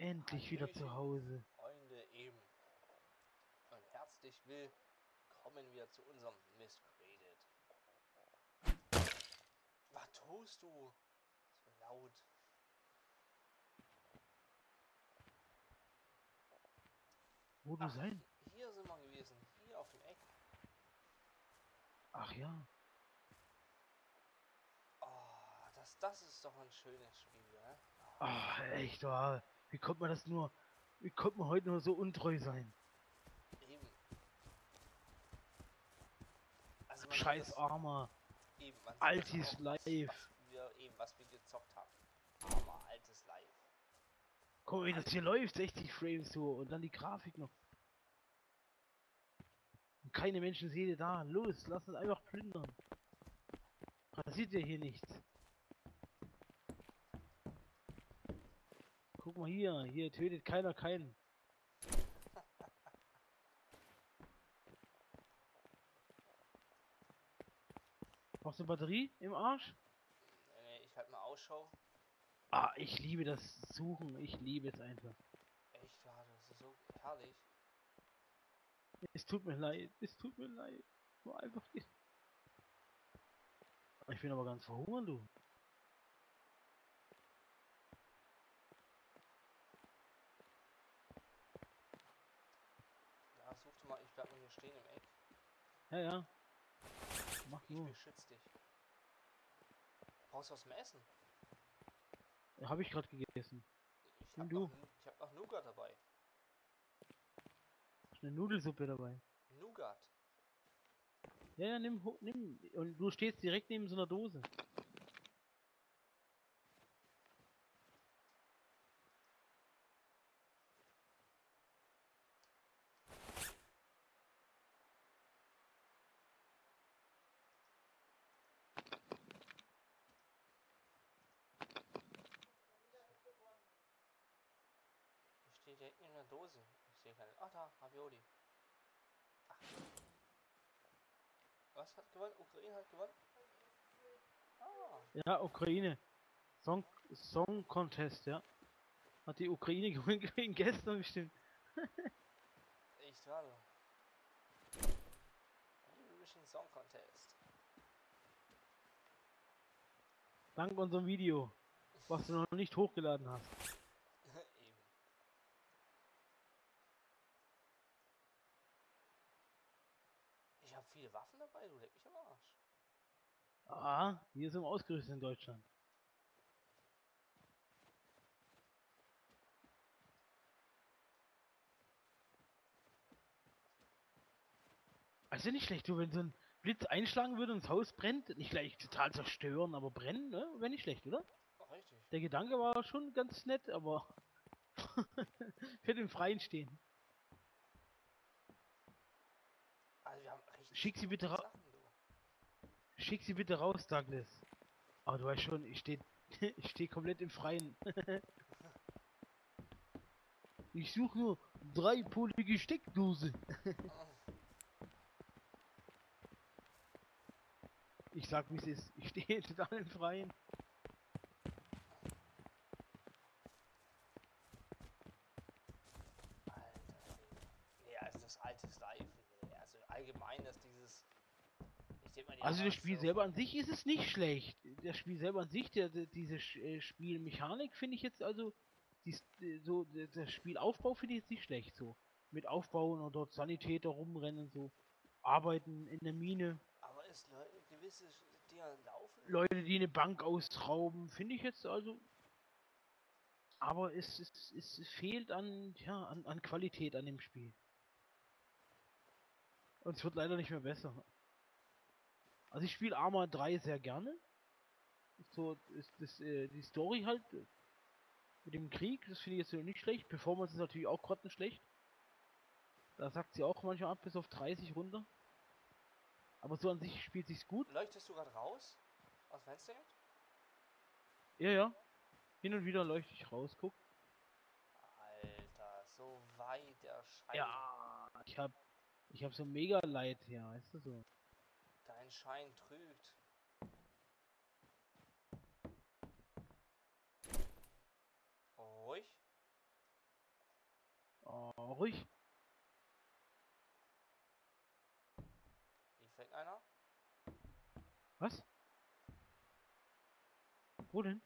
Endlich Hallöchen, wieder zu Hause. Freunde eben. Und herzlich willkommen wir zu unserem Miscreated. Was tust du? So laut. Wo du sein? Hier sind wir gewesen. Hier auf dem Eck. Ach ja. Oh, das ist doch ein schönes Spiel, ne? Ach, echt, oh. Wie kommt man das nur? Wie kommt man heute nur so untreu sein? Eben. Also man scheiß Arma. Eben, man altes Live. Was wir gezockt haben. Arma, altes Live. Guck mal, wie das hier läuft. 60 Frames so und dann die Grafik noch. Und keine Menschenseele da. Los, lass uns einfach plündern. Passiert ja hier nichts. Guck mal hier, hier tötet keiner keinen. Brauchst du eine Batterie im Arsch? Nee, ich halt mal Ausschau. Ah, ich liebe das Suchen, ich liebe es einfach. Echt, ja, das ist so herrlich. Es tut mir leid, es tut mir leid. War einfach nicht. Ich bin aber ganz verhungert, du. Such mal, ich bleib mal hier stehen im Eck. Ja, ja. Mach nur. Ich beschütze dich. Brauchst du was zum Essen? Ja, hab ich gerade gegessen. Ich hab noch Nougat dabei. Ist eine Nudelsuppe dabei. Nougat? Ja, ja, nimm. Und du stehst direkt neben so einer Dose. Steht direkt in der Dose. Ich sehe keine. Ach da, Ravioli. Ach. Was hat gewonnen? Ukraine hat gewonnen? Ah. Ja, Ukraine. Song Contest, ja. Hat die Ukraine gewonnen gestern bestimmt. Echt wahr? Eurovision Song Contest. Dank unserem Video, was du noch nicht hochgeladen hast. Ich habe viele Waffen dabei, du leck mich am Arsch. Ah, wir sind ausgerüstet in Deutschland. Also nicht schlecht, du, wenn so ein Blitz einschlagen würde und das Haus brennt, nicht gleich total zerstören, aber brennen, ne? Wäre nicht schlecht, oder? Ach, richtig. Der Gedanke war schon ganz nett, aber für den Freien stehen. Also wir haben richtig Schick sie bitte raus, Douglas. Aber du weißt schon, ich steh komplett im Freien. Ich suche nur dreipolige Steckdose. Ich sag, wie es ist. Ich stehe total im Freien. Allgemein, dass dieses. Also das Spiel selber an sich ist es nicht schlecht. Das Spiel selber an sich, diese Spielmechanik finde ich jetzt also, so das Spielaufbau finde ich jetzt nicht schlecht so. Mit Aufbauen und dort Sanitäter rumrennen so, arbeiten in der Mine. Aber es gewisse Dinge laufen. Leute, die eine Bank ausrauben, finde ich jetzt also. Aber es fehlt an, ja, an Qualität an dem Spiel. Und es wird leider nicht mehr besser. Also ich spiele Arma 3 sehr gerne. So ist das, die Story halt mit dem Krieg, das finde ich jetzt nicht schlecht. Performance ist natürlich auch grottenschlecht. Da sagt sie auch manchmal ab bis auf 30 runter. Aber so an sich spielt sich's gut. Leuchtest du gerade raus? Aus Fenster? Ja, ja. Hin und wieder leuchte ich raus, guck. Alter, so weit der Scheiß. Ja, ich hab so mega Leid hier, weißt du so. Dein Schein trügt. Ruhig. ruhig. Hier fängt einer. Was? Wo denn?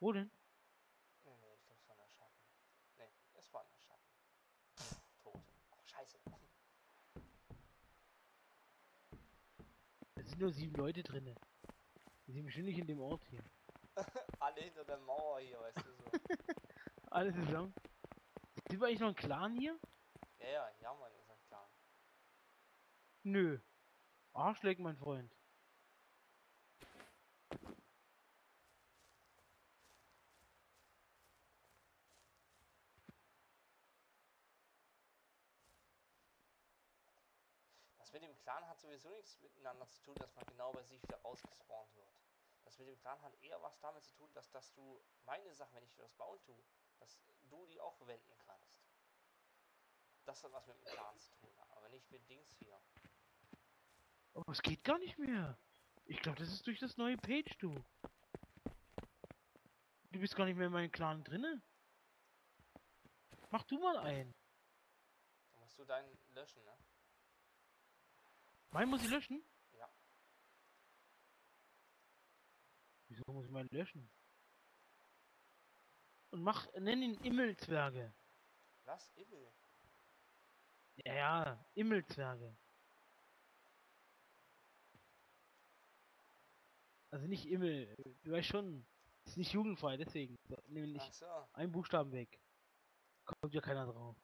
Wo denn? Nee, nee, ich glaube, es war der Schatten. Nee, es war der Schatten. Pff, tot. Oh, scheiße. Es sind nur 7 Leute drin. Die sind bestimmt nicht in dem Ort hier. Alle hinter der Mauer hier, weißt du so. Alle zusammen. Sind wir eigentlich noch ein Clan hier? Ja, ja, ja, Mann, ist ein Clan. Nö. Arschleck, mein Freund. Das mit dem Clan hat sowieso nichts miteinander zu tun, dass man genau bei sich wieder ausgespawnt wird. Das mit dem Clan hat eher was damit zu tun, dass du meine Sachen, wenn ich das bauen tue, dass du die auch verwenden kannst. Das hat was mit dem Clan zu tun, aber nicht mit Dings hier. Aber es geht gar nicht mehr. Ich glaube, das ist durch das neue Page, du. Du bist gar nicht mehr in meinem Clan drinne. Mach du mal einen. Dann musst du deinen löschen, ne? Meinen muss ich löschen? Ja. Wieso muss ich meinen löschen? Und nenn ihn Immelzwerge. Was? Immel? Ja, ja, Immelzwerge. Also nicht Immel, du weißt schon, ist nicht jugendfrei, deswegen. Nehmen nicht einen Buchstaben weg. Kommt ja keiner drauf.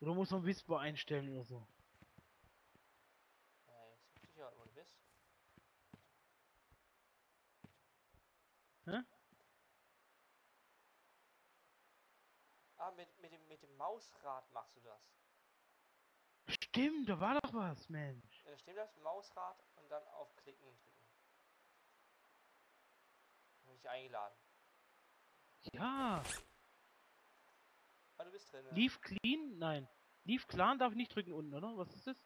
Oder muss man Whisper einstellen oder so? Ja, jetzt bin ich sicher, wo du bist. Hä? Ah, mit dem Mausrad machst du das. Stimmt, da war doch was, Mensch. Ja, stimmt das, Mausrad und dann auf Klicken drücken. Bin ich eingeladen. Ja! Du bist drin, ja. Leave Clean? Nein. Leave Clan darf ich nicht drücken unten, oder? Was ist das?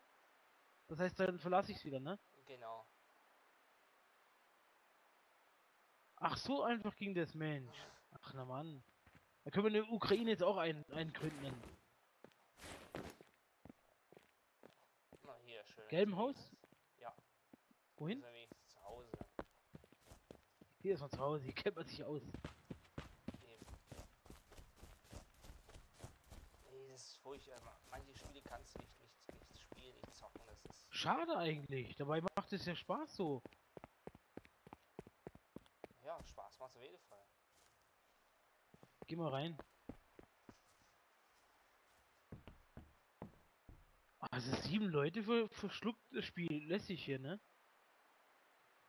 Das heißt, dann verlasse ich es wieder, ne? Genau. Ach, so einfach ging das, Mensch. Ach, na Mann. Da können wir in der Ukraine jetzt auch einen gründen. Na hier, schön. Gelben Haus? Ja. Wohin? Hier ist man zu Hause. Hier ist man zu Hause, hier kennt man sich aus. Das ist furchtbar. Manche Spiele kannst du nicht spielen, nicht zocken. Das ist schade eigentlich. Dabei macht es ja Spaß so. Ja, Spaß macht es auf jeden Fall. Geh mal rein. Also 7 Leute verschluckt das Spiel. Lässig hier, ne?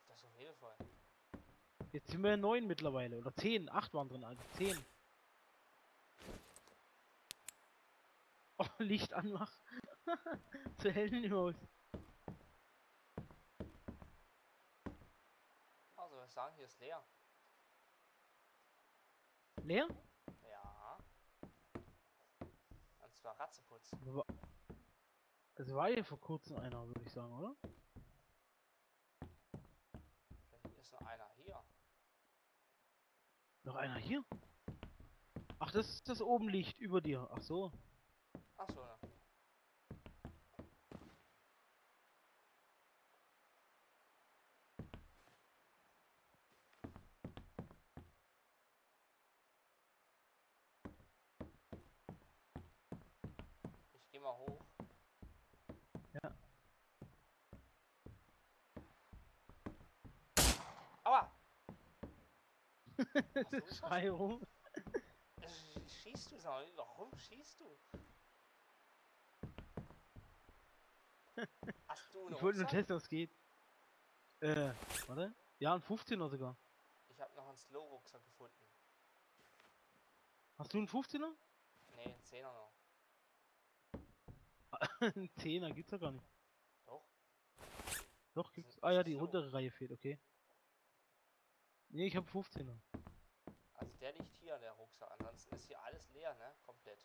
Das auf jeden Fall. Jetzt sind wir 9 mittlerweile. Oder 10. 8 waren drin, also 10. Oh, Licht anmachen. Zu hellen im Haus. Also, was sagen, hier ist leer. Leer? Ja. Und zwar Ratzenputz. Es war hier vor kurzem einer, würde ich sagen, oder? Vielleicht ist noch einer hier. Noch einer hier? Ach, das ist das oben Licht über dir. Ach so. Achso, ja. Ich geh mal hoch. Ja. Aua! So schrei rum. Schießt du, Saul? Warum schießt du? Hast du eine, ich wollte nur testen, was geht. Warte. Ja, ein 15er sogar. Ich habe noch einen Slow-Rucksack gefunden. Hast du einen 15er? Ne, einen 10er noch. Ein 10er gibt's ja gar nicht. Doch. Noch gibt's. Ah ja, die untere Reihe fehlt, okay. Nee, ich habe 15er. Also der liegt hier, der Rucksack. Ansonsten ist hier alles leer, ne? Komplett.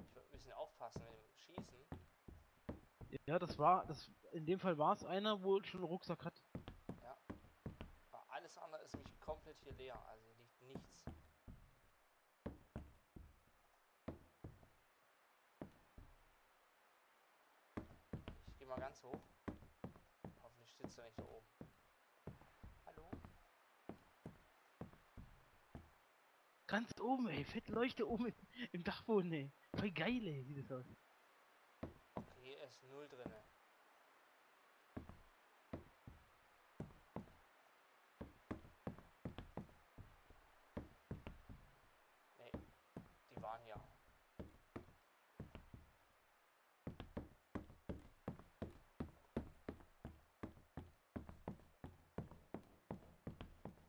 Ich würde ein bisschen aufpassen mit dem Schießen. Ja, das war. In dem Fall war es einer, wo schon einen Rucksack hat. Ja. Aber alles andere ist nämlich komplett hier leer. Also hier liegt nichts. Ich gehe mal ganz hoch. Hoffentlich sitzt er nicht da oben. Hallo? Ganz oben, ey. Fett Leuchte oben im Dachboden, ey. Voll geil, ey, sieht das aus. Okay, hier ist null drin. Nee, die waren hier.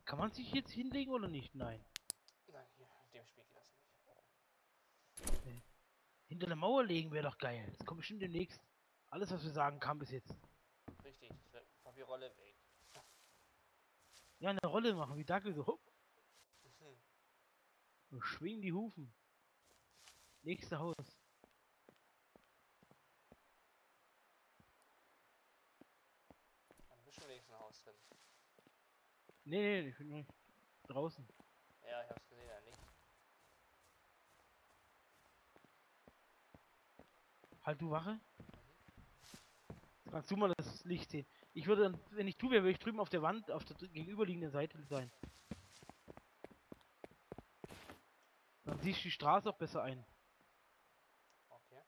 Kann man sich jetzt hinlegen oder nicht? Nein. Nein, hier, mit dem Spiel geht das nicht. Okay. Hinter der Mauer legen wäre doch geil. Das kommt bestimmt demnächst. Alles, was wir sagen, kam bis jetzt. Richtig, ich hab die Rolle weg. Ja, eine Rolle machen, wie Douglas so. Hopp. Und schwingen die Hufen. Nächste Haus. Dann bist du im nächsten Haus drin. Nee, ich bin nicht draußen. Ja, ich hab's gesehen, ja nicht. Halt du Wache? Mhm. Kannst du mal das Licht sehen? Ich würde dann, wenn ich du wäre, würde ich drüben auf der Wand, auf der gegenüberliegenden Seite sein. Dann siehst du die Straße auch besser ein. Okay.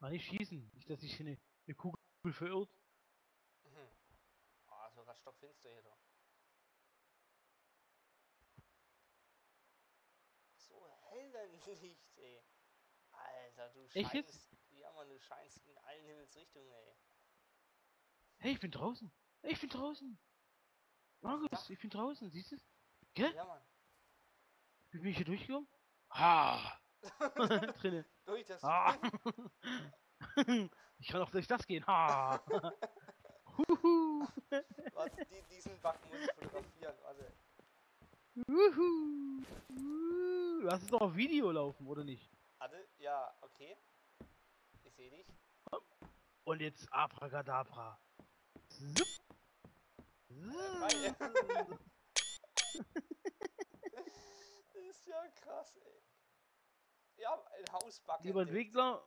Mal nicht schießen, nicht dass ich eine Kugel verirrt. Ah, so was stockfinster hier doch. So hell dein Licht, ey. Alter, du scheinst. Jetzt? Ja, man, du scheinst in allen Himmelsrichtungen, ey. Hey, ich bin draußen. Ich bin draußen. Markus, ich bin draußen, siehst du? Gell? Ja, Mann. Wie bin ich hier durchgekommen? Ha! Drinne. Durch das. Ah. Ich kann auch durch das gehen. Ah. Warte, diesen Backen muss ich fotografieren. Warte. Lass es doch auf Video laufen, oder nicht? Warte, ja, okay. Ich sehe dich. Und jetzt Abracadabra. Zup. Das ist ja krass, ey. Ja, ein Hausbacken.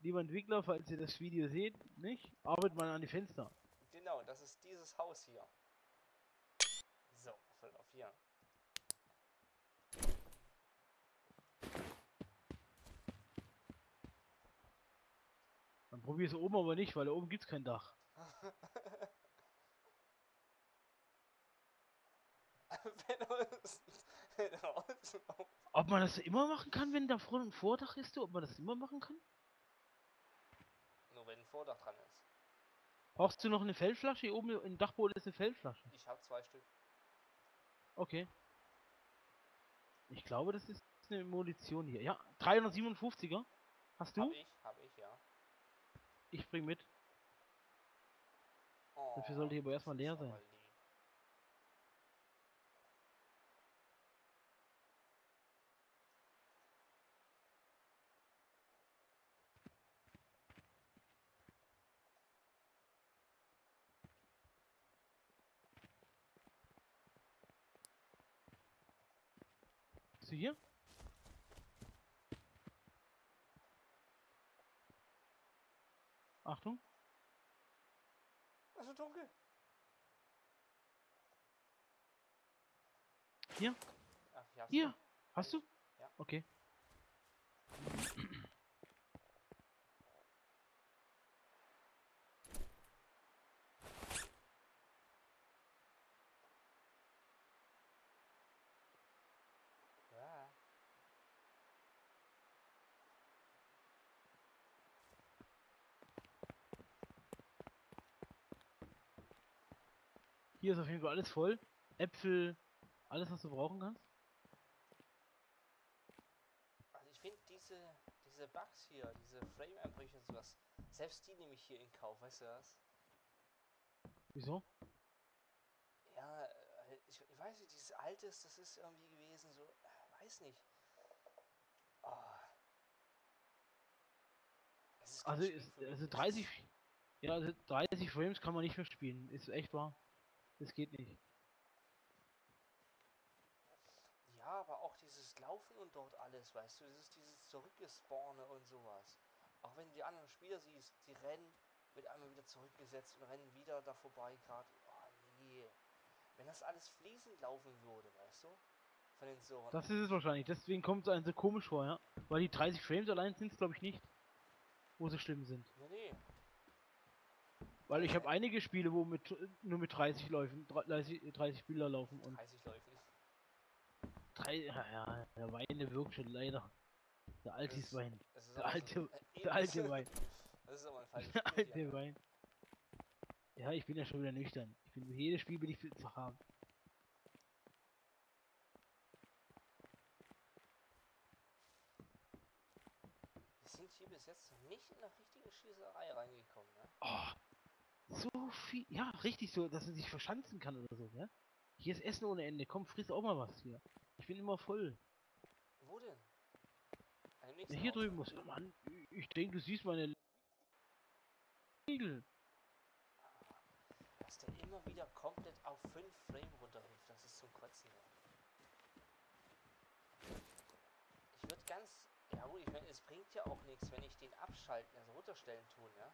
Lieber Entwickler, falls ihr das Video seht, nicht? Arbeitet mal an die Fenster. Genau, das ist dieses Haus hier. So, voll auf hier. Dann probier es oben aber nicht, weil da oben gibt's kein Dach. Ob man das immer machen kann, wenn da vorne ein Vordach ist, ob man das immer machen kann? Nur wenn ein Vordach dran ist. Brauchst du noch eine Feldflasche? Hier oben im Dachboden ist eine Feldflasche. Ich habe 2 Stück. Okay. Ich glaube, das ist eine Munition hier. Ja, 357er. Hast du? Hab ich, ja. Ich bring mit. Oh, dafür sollte hier aber erstmal leer sein. Hier? Achtung. Also dunkel. Hier? Ach, hier. Hier. Hast du? Ja. Okay. Hier ist auf jeden Fall alles voll. Äpfel, alles was du brauchen kannst. diese Bugs hier, diese Frame-Einbrüche und sowas, selbst die nehme ich hier in Kauf, weißt du was? Wieso? Ja, ich weiß nicht, dieses Altes, das ist irgendwie gewesen, so, weiß nicht. Oh. Ist also, also 30, ja, also 30 Frames kann man nicht mehr spielen, ist echt wahr. Das geht nicht. Ja, aber auch dieses Laufen und dort alles, weißt du, dieses Zurückgespawne und sowas. Auch wenn du die anderen Spieler siehst, die rennen, wird einmal wieder zurückgesetzt und rennen wieder da vorbei gerade. Oh nee. Wenn das alles fließend laufen würde, weißt du? Von den Soren. Das ist es wahrscheinlich, deswegen kommt es einem so komisch vor, ja? Weil die 30 Frames allein sind es, glaube ich, nicht. Wo sie schlimm sind. Nee. Weil ich habe einige Spiele, wo nur mit 30 Bilder laufen und... 30 Läufen. Ja, der Weine wirkt schon leider. Der alte ist Wein. Der alte Wein. Das ist aber ein falsches Spiel. Der alte hier, Wein. Ja, ich bin ja schon wieder nüchtern. Ich bin für jedes Spiel bin ich fit zu haben. Wir sind hier bis jetzt noch nicht in eine richtige Schießerei reingekommen, ne? Oh, so viel. Ja, richtig so, dass man sich verschanzen kann oder so, ne? Hier ist Essen ohne Ende. Komm, friss auch mal was hier. Ich bin immer voll. Wo denn? Ja, hier drüben muss. Oh Mann, ich denke, du siehst meine Riegel. Dass der immer wieder komplett auf 5 Frame runterhilft, das ist zum Kotzen. Ich würde ganz... Ja gut, ich meine, es bringt ja auch nichts, wenn ich den abschalten, also runterstellen tun, ja?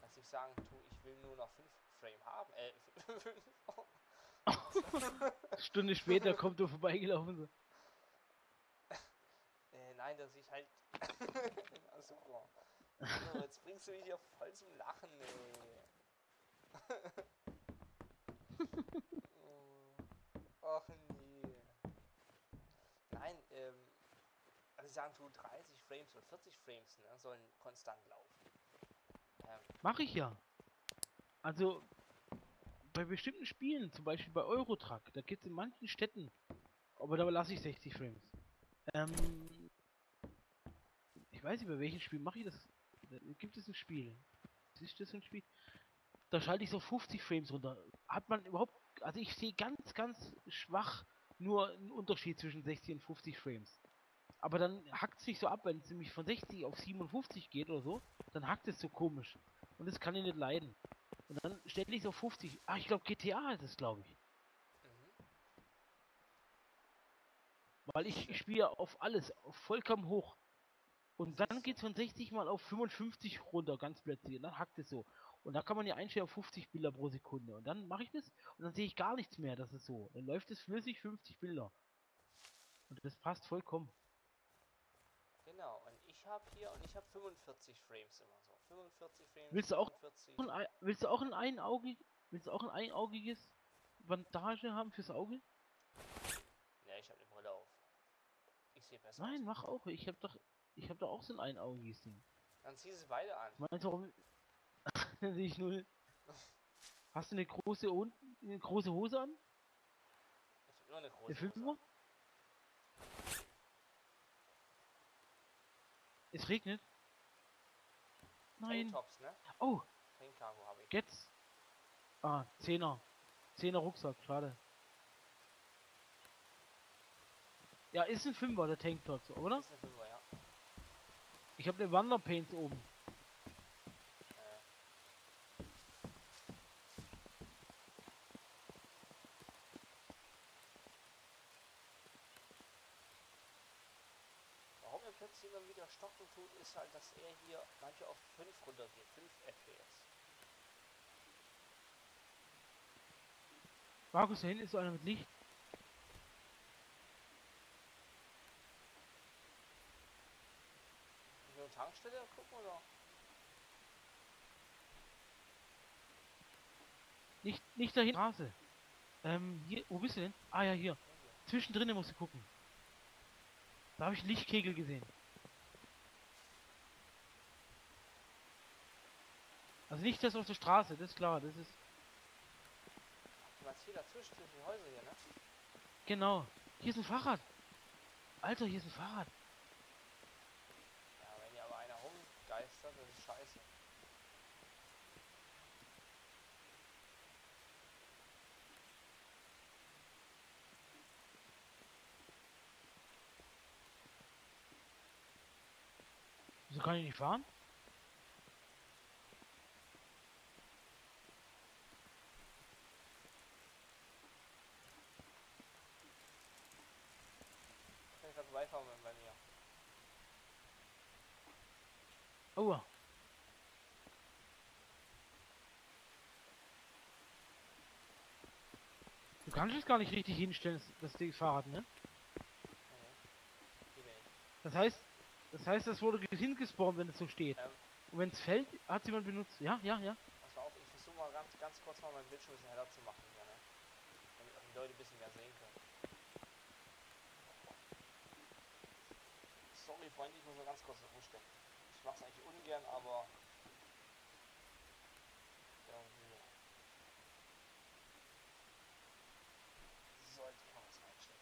Dass ich sagen tue, ich will nur noch 5 Frame haben, 5... Stunde später kommt er vorbeigelaufen. So. Nein, dass ich halt... ja, super. So, jetzt bringst du mich hier voll zum Lachen, ey. Och nee. Nein, also sagen du 30 Frames oder 40 Frames, ne, sollen konstant laufen. Mach ich ja. Also... Bei bestimmten Spielen, zum Beispiel bei Euro Truck, da gibt es in manchen Städten, aber da lasse ich 60 Frames. Ich weiß nicht, bei welchem Spiel mache ich das. Da gibt es ein Spiel? Ist das ein Spiel? Da schalte ich so 50 Frames runter. Hat man überhaupt. Also ich sehe ganz, ganz schwach nur einen Unterschied zwischen 60 und 50 Frames. Aber dann hackt es sich so ab, wenn es nämlich von 60 auf 57 geht oder so, dann hackt es so komisch. Und das kann ich nicht leiden. Und dann stelle ich so 50. Ah, ich glaube GTA ist es, glaube ich. Mhm. Weil ich spiele auf alles, auf vollkommen hoch. Und dann geht es von 60 mal auf 55 runter, ganz plötzlich. Und dann hackt es so. Und da kann man ja einstellen auf 50 Bilder pro Sekunde. Und dann mache ich das und dann sehe ich gar nichts mehr. Das ist so. Dann läuft es flüssig 50 Bilder. Und das passt vollkommen. Genau, und ich habe 45 Frames immer so. 45 Frames. Willst du auch ein einaugiges Bandage haben fürs Auge? Ne, ich habe eine Brille auf. Ich sehe besser. Nein, mach auch. Ich habe doch auch so ein einaugiges Ding. Dann zieh sie beide an. Meinst du, warum? Dann sehe ich null. Hast du eine große Hose an? Ich habe nur eine große Hose. Es regnet. Nein. Tops, ne? Oh. Habe ich. Jetzt. Ah, 10er. 10er Rucksack, schade. Ja, ist ein 5er der Tanktop, oder? Ist ein 5er, ja. Ich habe eine Wanderpaint oben. Wieder stocken tut, ist halt, dass er hier manche auf 5 runter geht, 5 FPS. Markus, da hinten ist einer mit Licht. Ist eine Tankstelle gucken, oder? Nicht dahin, Straße. Hier, wo bist du denn? Ah ja, hier. Zwischendrin musst du gucken. Da habe ich einen Lichtkegel gesehen. Also nicht das auf der Straße, das ist klar, das ist... Du warst hier dazwischen, zwischen den Häusern hier, ne? Genau. Hier ist ein Fahrrad. Alter, hier ist ein Fahrrad. Ja, wenn ihr aber begeistert, das ist scheiße. Wieso kann ich nicht fahren? Ich kann vorbeifahren bei mir. Aua. Du kannst es gar nicht richtig hinstellen, das Ding Fahrrad, ne? Das heißt, das wurde hingespawnt, wenn es so steht. Und wenn es fällt, hat jemand benutzt. Ja. Pass mal auf, ich versuche mal ganz kurz mal meinen Bildschirm ein bisschen heller zu machen, hier, ne? Damit auch die Leute ein bisschen mehr sehen können. Sorry, Freunde, ich muss nur ganz kurz rumstellen. Ich mach's eigentlich ungern, aber irgendwie sollte man das einstellen.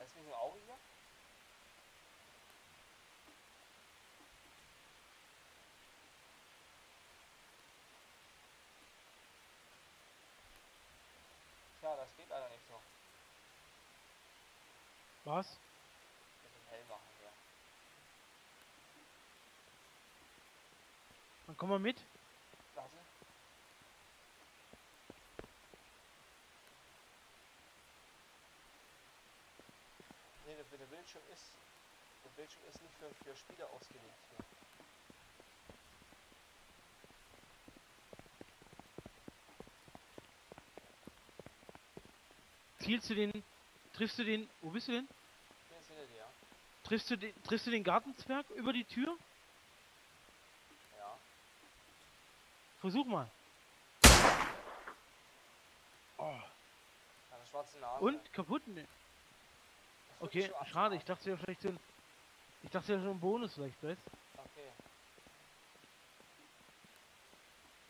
Lass mich nur Augen hier. Ja, das geht leider nicht so. Was? Ein bisschen hell machen hier. Dann komm mal mit. Warte. Nee, der Bildschirm ist nicht für Spieler ausgelegt hier. Triffst du den, wo bist du denn? Ich bin hinter dir, ja. Triffst du den Gartenzwerg über die Tür? Ja. Versuch mal. Oh. Eine schwarze Nase. Und? Kaputt? Ne? Okay, schade, ich dachte ja vielleicht so ein... Ich dachte ja schon einen Bonus vielleicht, weißt du? Okay.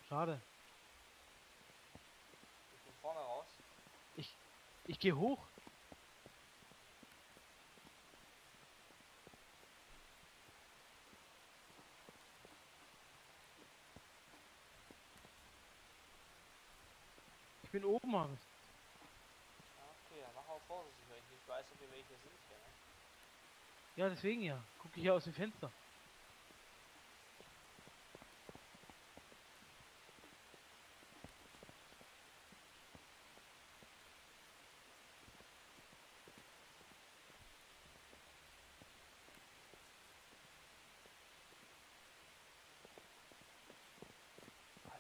Schade. Ich bin vorne raus. Ich gehe hoch. Ich bin oben, Hans. Okay, dann mach mal vorsichtig, weil ich nicht weiß, ob wir welche sind hier, ne? Ja, deswegen ja. Guck ich ja aus dem Fenster.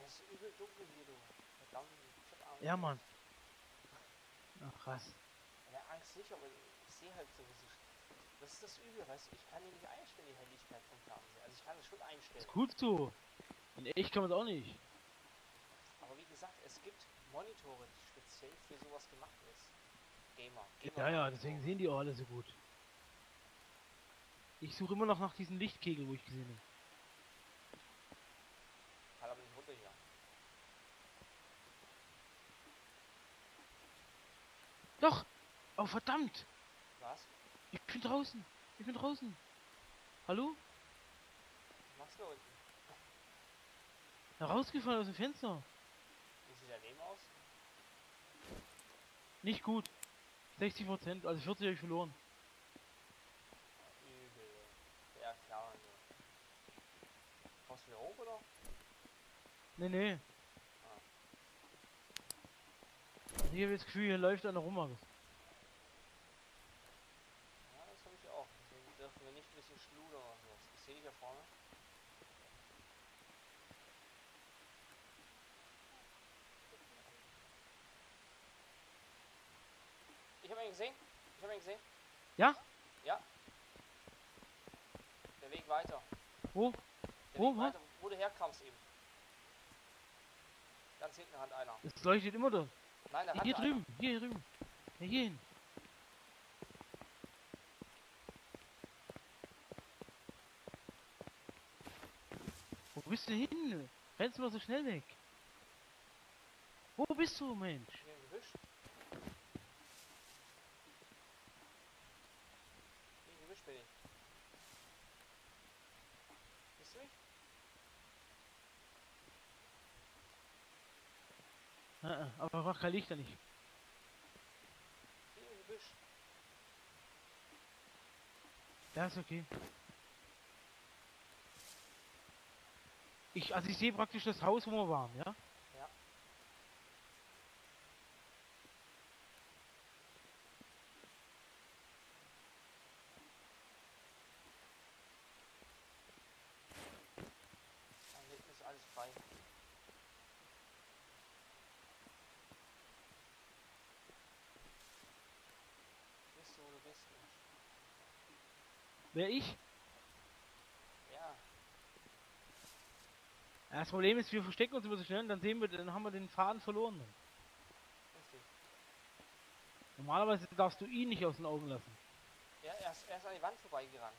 Es ist übel dunkel hier, du. Verdammt, ich hab Angst. Ja, Mann. Ach, krass. Ja, Angst nicht, aber ich sehe halt so richtig. Das ist das Übel, weißt du? Ich kann hier nicht einstellen, die Helligkeit vom Fernseher. Also ich kann das schon einstellen. Ist gut so. Und ich kann das auch nicht. Aber wie gesagt, es gibt Monitore, die speziell für sowas gemacht ist. Gamer. Ja, deswegen sehen die auch alle so gut. Ich suche immer noch nach diesem Lichtkegel, wo ich gesehen habe. Doch! Oh, verdammt! Was? Ich bin draußen! Hallo? Was machst du da unten? Rausgefallen aus dem Fenster! Wie sieht dein Leben aus? Nicht gut. 60%, also 40 habe ich verloren. Übel. Ja, klar. Kommst du wieder hoch, oder? Nee. Ich habe das Gefühl, hier läuft einer rum, alles. Ja, das habe ich auch. Deswegen dürfen wir nicht ein bisschen schluder oder sowas. Ich sehe dich da vorne. Ich habe ihn gesehen. Ja? Ja. Der Weg weiter. Wo? Der Weg weiter, wo du herkamst eben. Ganz hinten hat einer. Es leuchtet immer da. Nein, hier drüben. Ja, hier hin. bist du hin? Rennst du mal so schnell weg? Wo bist du, Mensch? Im Gebüsch bin ich. Siehst du mich? Aber wach liegt da nicht. Hier im Gebüsch. Das ist okay. Also ich sehe praktisch das Haus, wo wir waren, ja? Ja. Dann ist alles frei. Bist du oder bist du? Wer, ich? Ja. Das Problem ist, wir verstecken uns immer so schnell und dann sehen wir, dann haben wir den Faden verloren. Richtig. Normalerweise darfst du ihn nicht aus den Augen lassen. Ja, er ist an die Wand vorbeigerannt.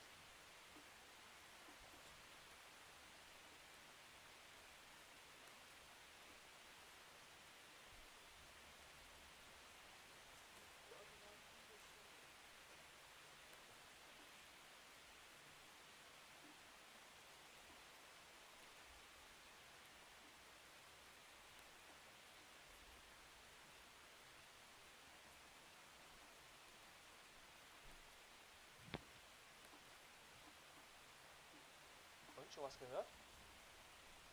Schon was gehört?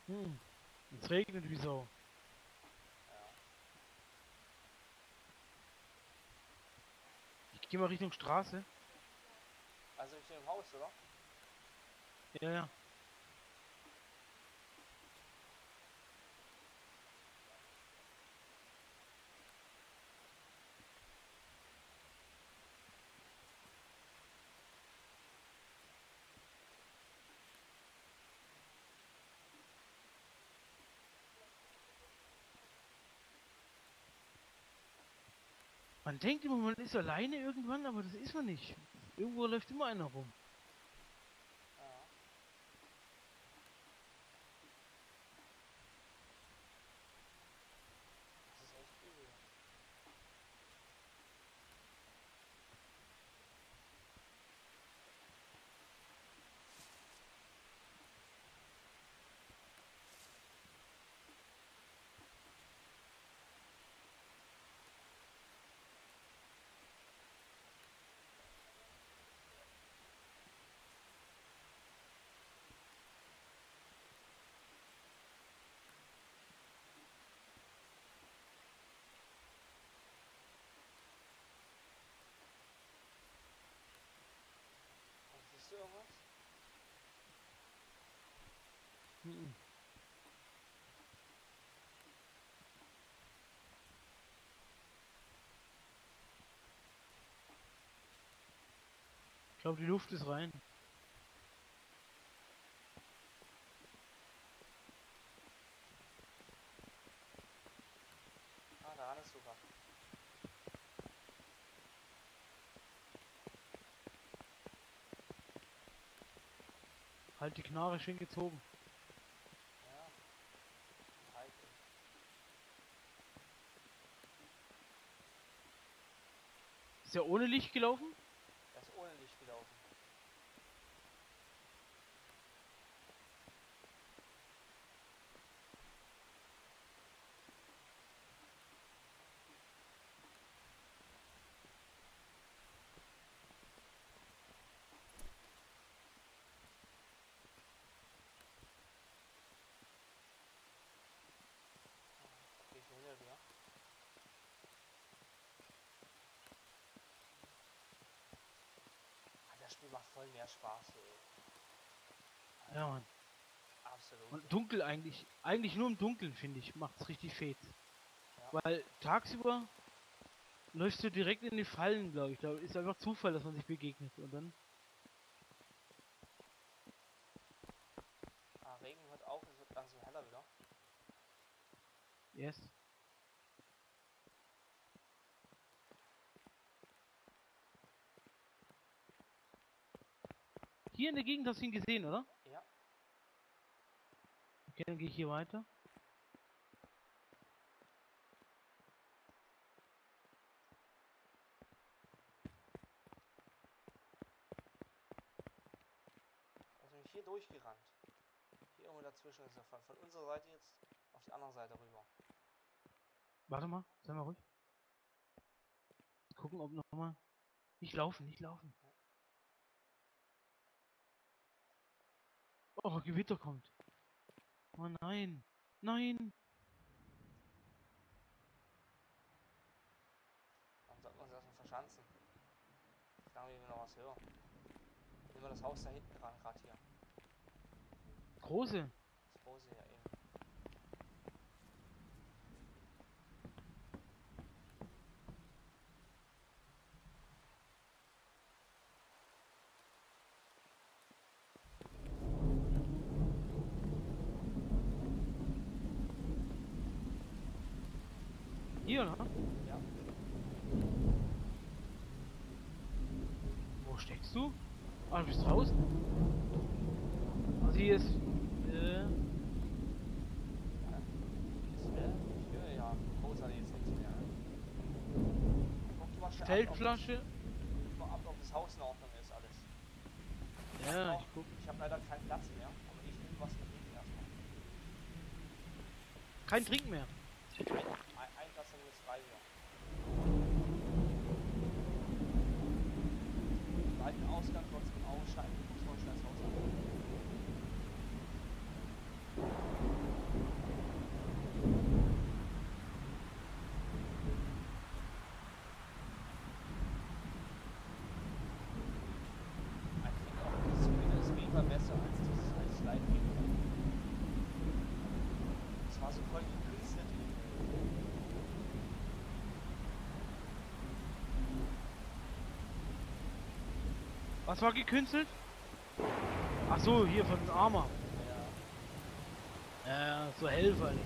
Hm, es regnet wie Sau. Ja. Ich gehe mal Richtung Straße. Also ich bin im Haus, oder? Ja. Man denkt immer, man ist alleine irgendwann, aber das ist man nicht. Irgendwo läuft immer einer rum. Ja. Das ist echt übel. Irgendwas? Hm. Ich glaube, die Luft ist rein. Ah, da ist sogar. Halt die Knarre schön gezogen. Ja. Halten. Ist er ohne Licht gelaufen? Er ist ohne Licht gelaufen. Das Spiel macht voll mehr Spaß, ey. Ja, Mann. Absolut. Und dunkel eigentlich. Eigentlich nur im Dunkeln, finde ich, macht's richtig fett. Ja. Weil tagsüber läufst du direkt in die Fallen, glaube ich. Da ist einfach Zufall, dass man sich begegnet. Und dann... Ah, Regen hört auf, es wird langsam heller wieder. Yes. Hier in der Gegend hast du ihn gesehen, oder? Ja. Dann gehe ich hier weiter. Also bin ich hier durchgerannt. Hier irgendwo dazwischen ist der Fall. Von unserer Seite jetzt auf die andere Seite rüber. Warte mal, sei mal ruhig. Gucken, ob nochmal... Nicht laufen, nicht laufen. Oh, Gewitter kommt. Oh nein, nein! Warum sollten wir uns erstmal verschanzen? Ich glaube, wir noch was hören. Nehmen wir das Haus da hinten ran, gerade hier. Große? Das große, ja eben. Hier, ne? Ja. Wo steckst du? Ah, du bist draußen. Also hier ist... Ja, ja, großer ist nichts mehr. Guck mal schnell Feldflasche. Guck mal ab, ob das Haus in Ordnung ist alles. Ja, ich guck. Ich hab leider keinen Platz mehr, aber ich nehme was zu trinken erstmal. Kein Trinken mehr? Ein Glas sind jetzt frei hier. Weiten Ausgang trotzdem ausschalten, muss man schnell das Haus an. Ich finde auch, das Video ist wie immer besser als das Live-Video. Das war so voll gekünstelt. Was war gekünstelt? Ach so, hier von Arma. Ja. So hell vor allem.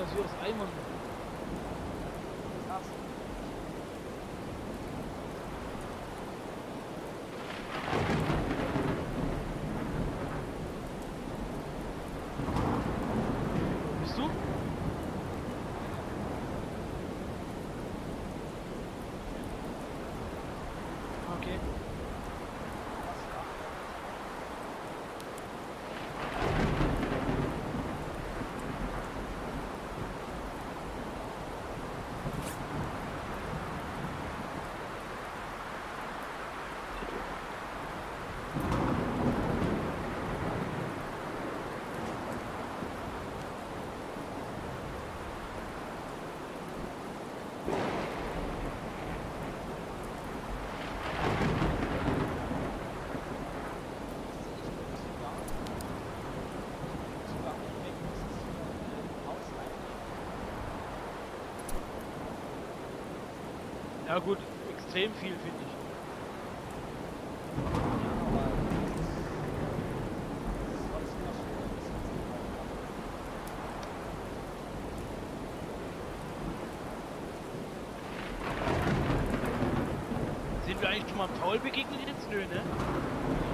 Das wie aus Eimern. Krass. Bist du? Okay. Ja gut, extrem viel finde ich. Sind wir eigentlich schon mal Paul begegnet jetzt? Nö, ne?